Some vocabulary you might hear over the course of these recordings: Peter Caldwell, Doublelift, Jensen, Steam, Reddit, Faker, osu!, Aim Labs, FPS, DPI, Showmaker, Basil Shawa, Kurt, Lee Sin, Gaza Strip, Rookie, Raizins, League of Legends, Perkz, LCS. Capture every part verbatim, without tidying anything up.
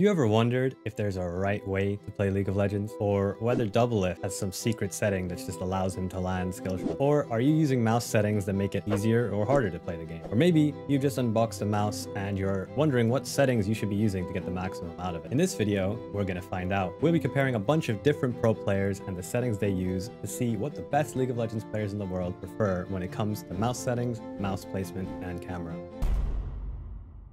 You ever wondered if there's a right way to play League of Legends? Or whether Doublelift has some secret setting that just allows him to land skill shots? Or are you using mouse settings that make it easier or harder to play the game? Or maybe you just unboxed a mouse and you're wondering what settings you should be using to get the maximum out of it. In this video, we're going to find out. We'll be comparing a bunch of different pro players and the settings they use to see what the best League of Legends players in the world prefer when it comes to mouse settings, mouse placement, and camera.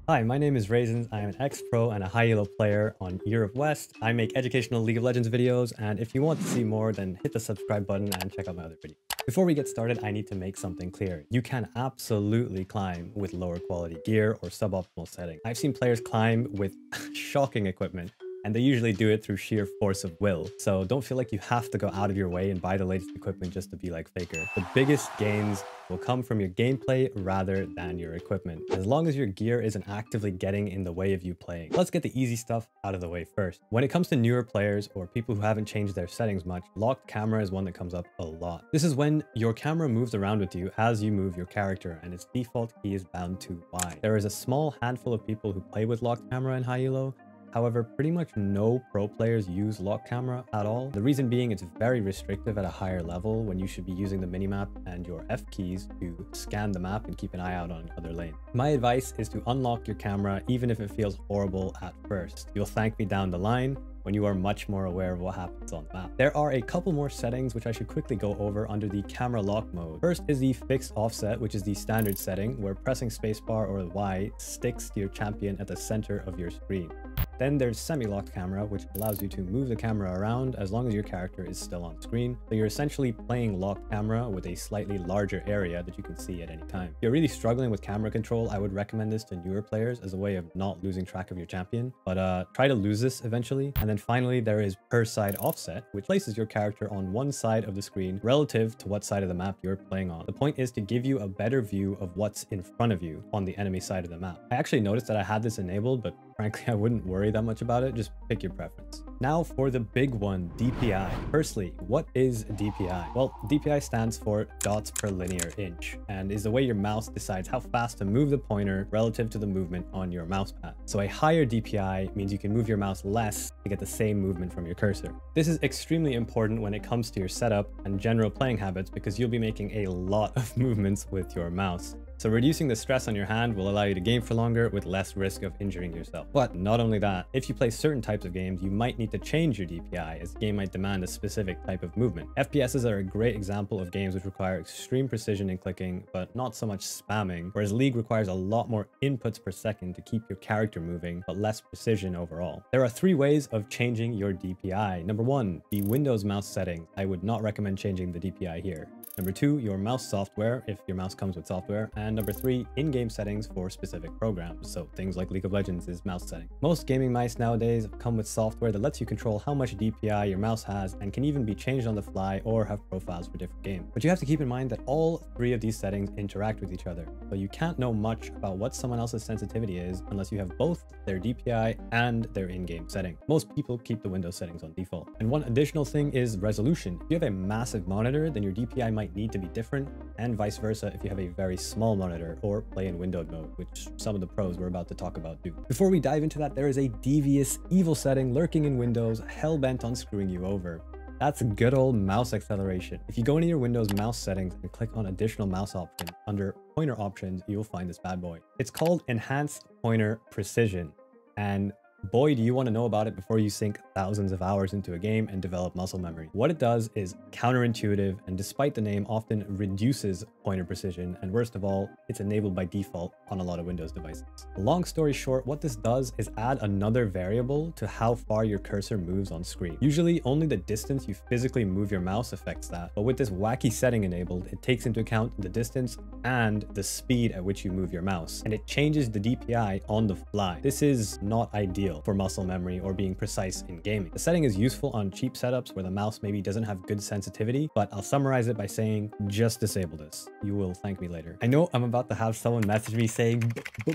Hi, my name is Raizins. I am an ex-pro and a high-elo player on Europe West. I make educational League of Legends videos, and if you want to see more, then hit the subscribe button and check out my other videos. Before we get started, I need to make something clear. You can absolutely climb with lower quality gear or suboptimal settings. I've seen players climb with shocking equipment, and they usually do it through sheer force of will. So don't feel like you have to go out of your way and buy the latest equipment just to be like Faker. The biggest gains will come from your gameplay rather than your equipment, as long as your gear isn't actively getting in the way of you playing. Let's get the easy stuff out of the way first. When it comes to newer players or people who haven't changed their settings much, locked camera is one that comes up a lot. This is when your camera moves around with you as you move your character, and its default key is bound to Y. There is a small handful of people who play with locked camera in high elo. However, pretty much no pro players use lock camera at all. The reason being, it's very restrictive at a higher level when you should be using the minimap and your F keys to scan the map and keep an eye out on other lanes. My advice is to unlock your camera even if it feels horrible at first. You'll thank me down the line when you are much more aware of what happens on the map. There are a couple more settings which I should quickly go over under the camera lock mode. First is the fixed offset, which is the standard setting where pressing spacebar or Y sticks to your champion at the center of your screen. Then there's semi-locked camera, which allows you to move the camera around as long as your character is still on screen. So you're essentially playing locked camera with a slightly larger area that you can see at any time. If you're really struggling with camera control, I would recommend this to newer players as a way of not losing track of your champion, but uh, try to lose this eventually. And then finally, there is per side offset, which places your character on one side of the screen relative to what side of the map you're playing on. The point is to give you a better view of what's in front of you on the enemy side of the map. I actually noticed that I had this enabled, but frankly, I wouldn't worry that much about it. Just pick your preference. Now for the big one, D P I. Firstly, what is D P I? Well, D P I stands for dots per linear inch and is the way your mouse decides how fast to move the pointer relative to the movement on your mouse pad. So a higher D P I means you can move your mouse less to get the same movement from your cursor. This is extremely important when it comes to your setup and general playing habits because you'll be making a lot of movements with your mouse. So reducing the stress on your hand will allow you to game for longer with less risk of injuring yourself. But not only that, if you play certain types of games, you might need to change your D P I as the game might demand a specific type of movement. F P Ss are a great example of games which require extreme precision in clicking, but not so much spamming, whereas League requires a lot more inputs per second to keep your character moving, but less precision overall. There are three ways of changing your D P I. Number one, the Windows mouse settings. I would not recommend changing the D P I here. Number two, your mouse software, if your mouse comes with software. And And number three, in-game settings for specific programs. So things like League of Legends is mouse setting. Most gaming mice nowadays come with software that lets you control how much D P I your mouse has and can even be changed on the fly or have profiles for different games. But you have to keep in mind that all three of these settings interact with each other. So you can't know much about what someone else's sensitivity is unless you have both their D P I and their in-game setting. Most people keep the Windows settings on default. And one additional thing is resolution. If you have a massive monitor, then your D P I might need to be different, and vice versa if you have a very small monitor or play in windowed mode, which some of the pros we're about to talk about do. Before we dive into that, there is a devious, evil setting lurking in Windows, hell-bent on screwing you over. That's good old mouse acceleration. If you go into your Windows mouse settings and click on additional mouse options, under pointer options, you'll find this bad boy. It's called Enhanced Pointer Precision, and boy, do you want to know about it before you sink thousands of hours into a game and develop muscle memory. What it does is counterintuitive, and despite the name, often reduces pointer precision, and worst of all, it's enabled by default on a lot of Windows devices. Long story short, what this does is add another variable to how far your cursor moves on screen. Usually, only the distance you physically move your mouse affects that, but with this wacky setting enabled, it takes into account the distance and the speed at which you move your mouse, and it changes the D P I on the fly. This is not ideal for muscle memory or being precise in gaming. The setting is useful on cheap setups where the mouse maybe doesn't have good sensitivity, but I'll summarize it by saying just disable this. You will thank me later. I know I'm about to have someone message me saying,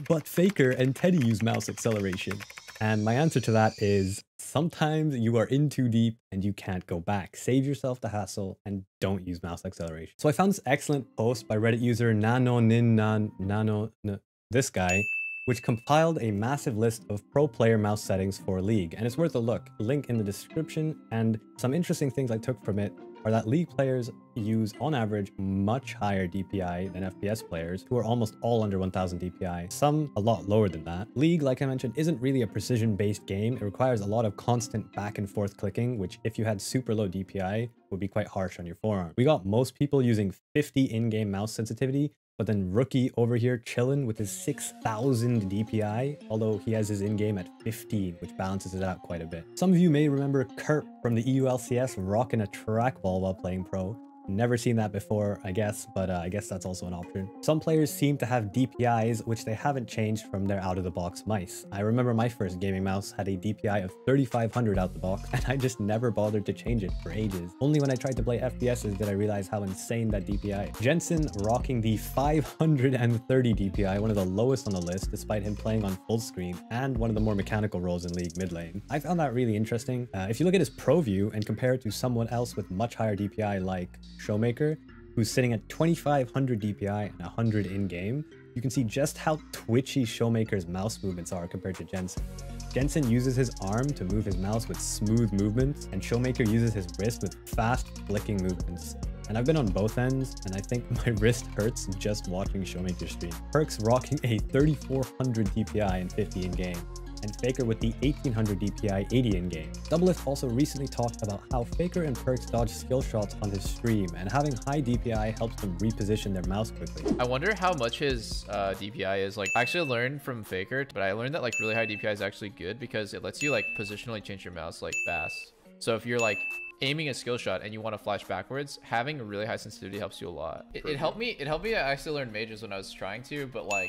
but Faker and Teddy use mouse acceleration. And my answer to that is sometimes you are in too deep and you can't go back. Save yourself the hassle and don't use mouse acceleration. So I found this excellent post by Reddit user nano nin nan nano n this guy which compiled a massive list of pro player mouse settings for League, and it's worth a look. Link in the description. And some interesting things I took from it are that League players use, on average, much higher D P I than F P S players, who are almost all under one thousand D P I, some a lot lower than that. League, like I mentioned, isn't really a precision-based game. It requires a lot of constant back and forth clicking, which if you had super low D P I, would be quite harsh on your forearm. We got most people using fifty in-game mouse sensitivity, but then Rookie over here chilling with his six thousand D P I, although he has his in-game at fifteen, which balances it out quite a bit. Some of you may remember Kurt from the E U L C S rocking a trackball while playing pro. Never seen that before, I guess, but uh, I guess that's also an option. Some players seem to have D P Is which they haven't changed from their out-of-the-box mice. I remember my first gaming mouse had a D P I of thirty-five hundred out the box, and I just never bothered to change it for ages. Only when I tried to play F P Ses did I realize how insane that D P I is. Jensen rocking the five hundred thirty D P I, one of the lowest on the list, despite him playing on full screen, and one of the more mechanical roles in League mid lane. I found that really interesting. Uh, if you look at his pro view and compare it to someone else with much higher D P I like Showmaker, who's sitting at twenty-five hundred D P I and one hundred in-game, you can see just how twitchy Showmaker's mouse movements are compared to Jensen. Jensen uses his arm to move his mouse with smooth movements, and Showmaker uses his wrist with fast flicking movements. And I've been on both ends, and I think my wrist hurts just watching Showmaker stream. Perkz rocking a thirty-four hundred D P I and fifty in-game, and Faker with the eighteen hundred D P I, eighty in-game. Doublelift also recently talked about how Faker and Perkz dodge skill shots on his stream, and having high D P I helps them reposition their mouse quickly. I wonder how much his uh, D P I is. Like, I actually learned from Faker, but I learned that like really high D P I is actually good because it lets you like positionally change your mouse like fast. So if you're like aiming a skill shot and you want to flash backwards, having a really high sensitivity helps you a lot. It, it helped me. It helped me actually learn majors when I was trying to, but like,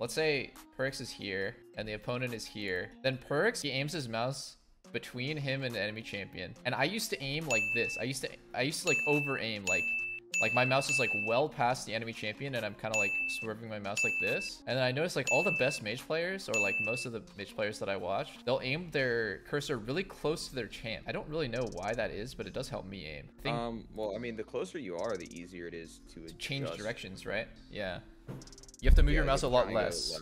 let's say Perkz is here and the opponent is here. Then Perkz, he aims his mouse between him and the enemy champion. And I used to aim like this. I used to, I used to like over aim. Like, like my mouse is like well past the enemy champion and I'm kind of like swerving my mouse like this. And then I noticed like all the best mage players, or like most of the mage players that I watched, they'll aim their cursor really close to their champ. I don't really know why that is, but it does help me aim. I think, um, well, I mean, the closer you are, the easier it is to, to change directions, right? Yeah. You have to move yeah, your mouse a lot less.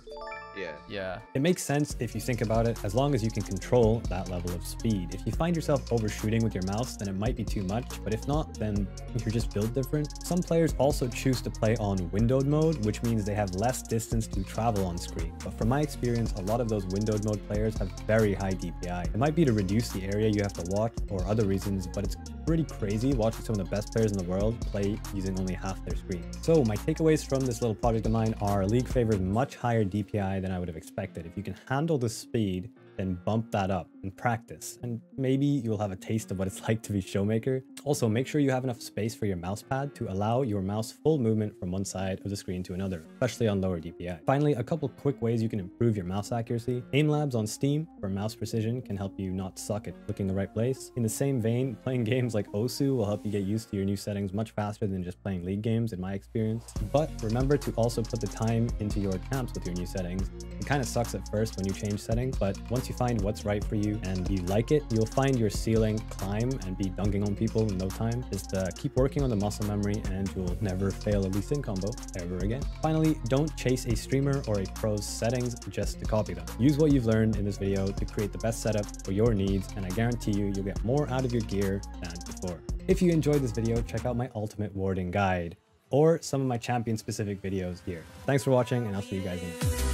Yeah. Yeah. It makes sense if you think about it, as long as you can control that level of speed. If you find yourself overshooting with your mouse, then it might be too much, but if not, then you're just build different. Some players also choose to play on windowed mode, which means they have less distance to travel on screen. But from my experience, a lot of those windowed mode players have very high D P I. It might be to reduce the area you have to watch or other reasons, but it's pretty crazy watching some of the best players in the world play using only half their screen. So my takeaways from this little project of mine are League favors much higher D P I than I would have expected. If you can handle the speed, then bump that up and practice, and maybe you'll have a taste of what it's like to be Showmaker. Also, make sure you have enough space for your mouse pad to allow your mouse full movement from one side of the screen to another, especially on lower D P I. Finally, a couple quick ways you can improve your mouse accuracy. Aim Labs on Steam for mouse precision can help you not suck at clicking the right place. In the same vein, playing games like osu! Will help you get used to your new settings much faster than just playing League games, in my experience. But remember to also put the time into your attempts with your new settings. It kind of sucks at first when you change settings, but once Once you find what's right for you and you like it, you'll find your ceiling climb and be dunking on people in no time. Just uh, keep working on the muscle memory and you'll never fail a Lee Sin combo ever again. Finally, don't chase a streamer or a pro's settings just to copy them. Use what you've learned in this video to create the best setup for your needs, and I guarantee you, you'll get more out of your gear than before. If you enjoyed this video, check out my ultimate warding guide or some of my champion specific videos here. Thanks for watching, and I'll see you guys in the next video.